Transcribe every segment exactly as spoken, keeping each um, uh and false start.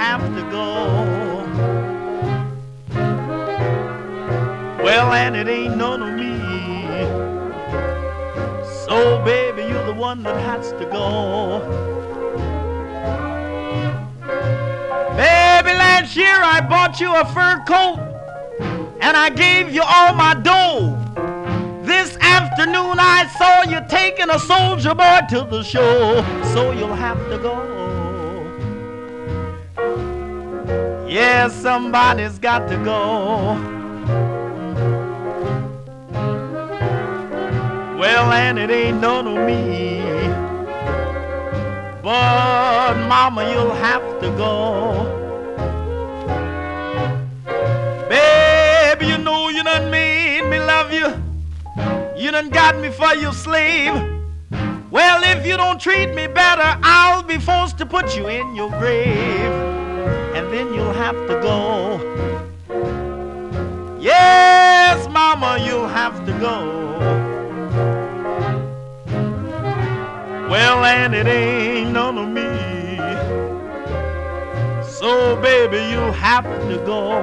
have to go. Well, and it ain't none of me, so baby, you're the one that has to go. Baby, last year I bought you a fur coat, and I gave you all my dough. This afternoon I saw you taking a soldier boy to the show, so you'll have to go. Yeah, somebody's got to go. Well, and it ain't none of me, but mama, you'll have to go. You done made me love you, you done got me for your slave. Well, if you don't treat me better, I'll be forced to put you in your grave, and then you'll have to go. Yes, mama, you'll have to go. Well, and it ain't none of me, so baby, you'll have to go.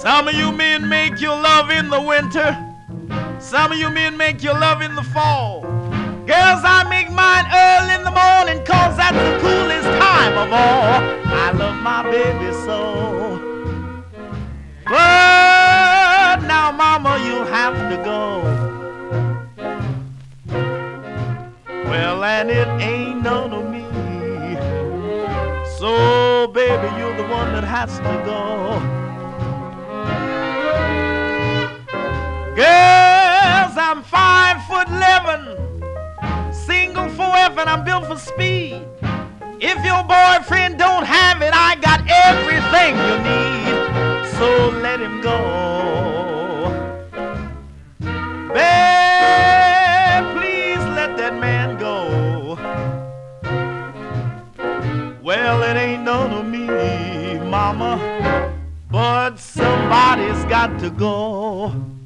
Some of you men make your love in the winter. Some of you men make your love in the fall. Girls, I make mine early in the morning, cause that's the coolest time of all. I love my baby so. But now, mama, you'll have to go. Well, and it ain't none of me, so baby, you're the one that has to go. Girls, I'm five foot eleven, single forever, and I'm built for speed. If your boyfriend don't have it, I got everything you need, so let him go. Babe, please let that man go. Well, it ain't none of me, mama, but somebody's got to go.